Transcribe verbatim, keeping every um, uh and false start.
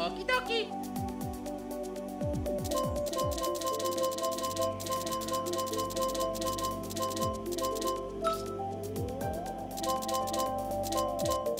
Okie dokie. Thank you.